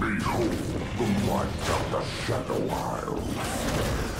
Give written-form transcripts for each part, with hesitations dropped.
Behold the might of the Shadow Isles.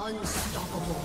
Unstoppable.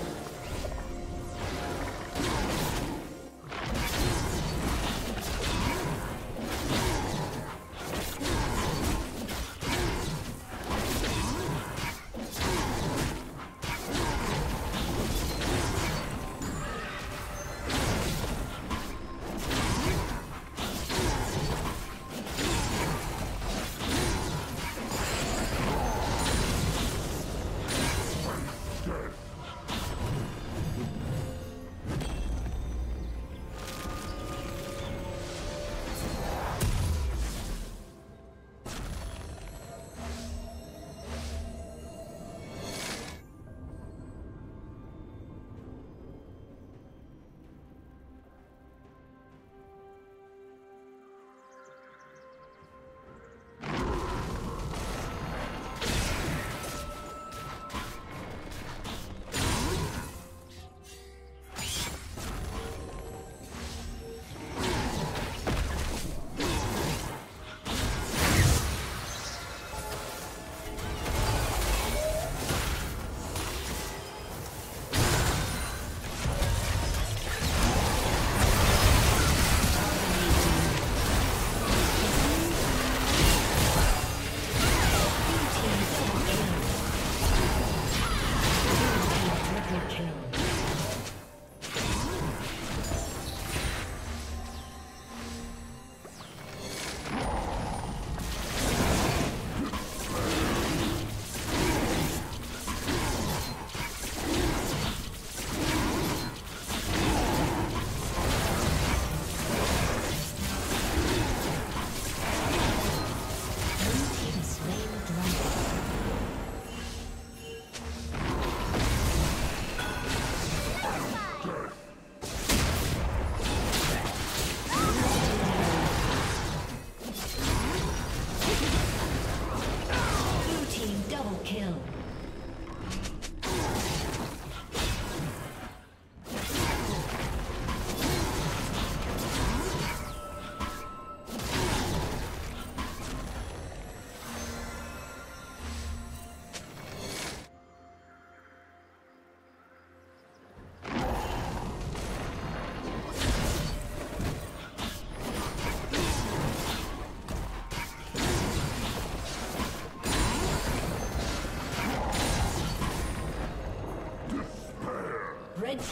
Red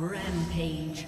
Rampage.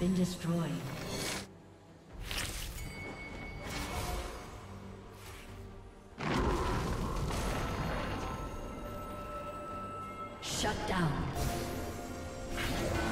Destroyed. Shut down.